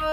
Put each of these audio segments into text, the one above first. You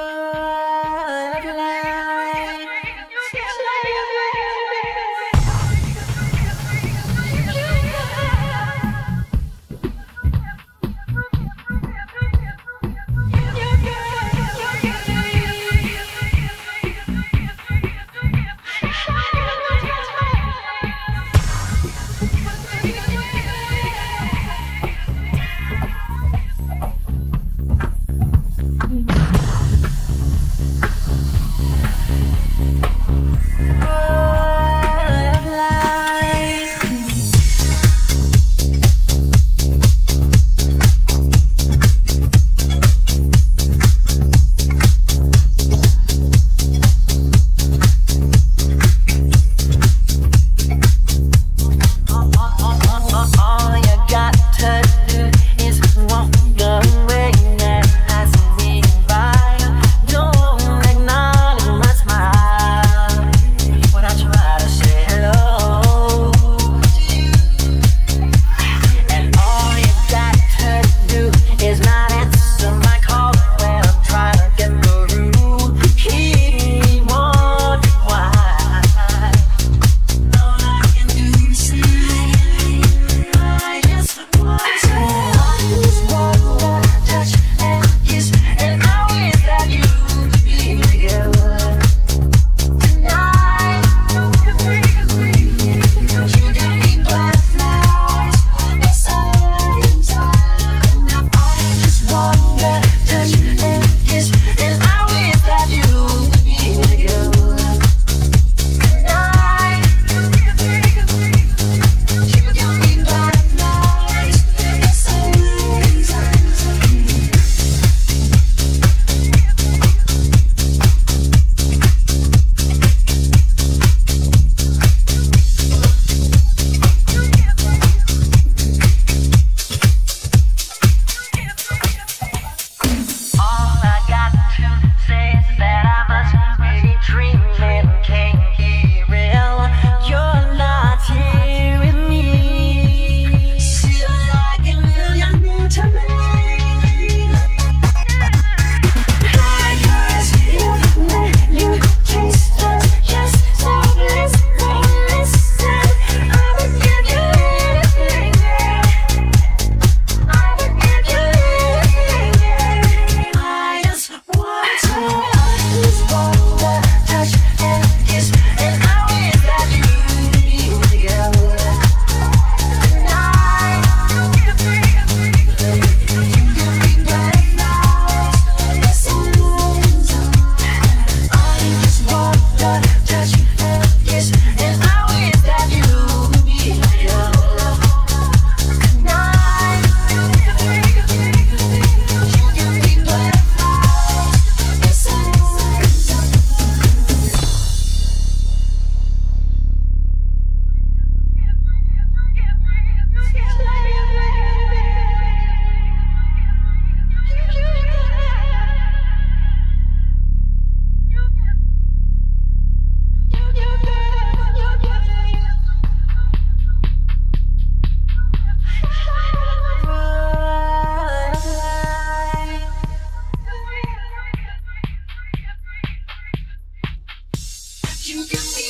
can be